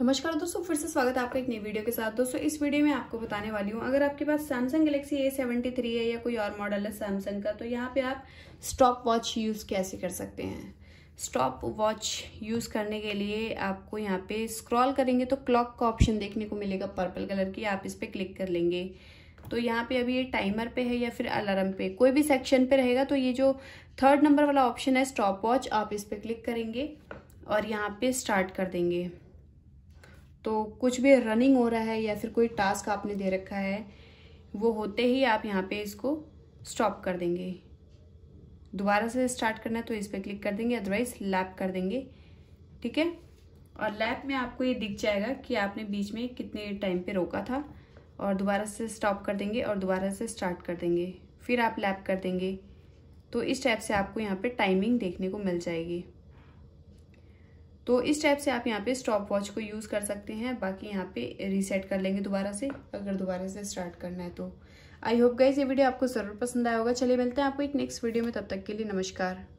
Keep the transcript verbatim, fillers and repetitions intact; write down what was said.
नमस्कार दोस्तों, फिर से स्वागत है आपका एक नई वीडियो के साथ। दोस्तों इस वीडियो में आपको बताने वाली हूँ, अगर आपके पास Samsung Galaxy A seventy three है या कोई और मॉडल है सैमसंग का, तो यहाँ पे आप स्टॉप वॉच यूज़ कैसे कर सकते हैं। स्टॉप वॉच यूज़ करने के लिए आपको यहाँ पे स्क्रॉल करेंगे तो क्लॉक का ऑप्शन देखने को मिलेगा पर्पल कलर की, आप इस पर क्लिक कर लेंगे। तो यहाँ पे अभी ये टाइमर पे है या फिर अलार्म पे, कोई भी सेक्शन पे रहेगा। तो ये जो थर्ड नंबर वाला ऑप्शन है स्टॉप वॉच, आप इस पर क्लिक करेंगे और यहाँ पे स्टार्ट कर देंगे। तो कुछ भी रनिंग हो रहा है या फिर कोई टास्क आपने दे रखा है, वो होते ही आप यहाँ पे इसको स्टॉप कर देंगे। दोबारा से स्टार्ट करना है तो इस पर क्लिक कर देंगे, अदरवाइज लैप कर देंगे। ठीक है, और लैप में आपको ये दिख जाएगा कि आपने बीच में कितने टाइम पे रोका था। और दोबारा से स्टॉप कर देंगे और दोबारा से स्टार्ट कर देंगे, फिर आप लैप कर देंगे। तो इस टाइप से आपको यहाँ पे टाइमिंग देखने को मिल जाएगी। तो इस टाइप से आप यहाँ पे स्टॉप वॉच को यूज़ कर सकते हैं। बाकी यहाँ पे रीसेट कर लेंगे दोबारा से, अगर दोबारा से स्टार्ट करना है तो। आई होप गाइस ये वीडियो आपको ज़रूर पसंद आया होगा। चलिए मिलते हैं आपको एक नेक्स्ट वीडियो में, तब तक के लिए नमस्कार।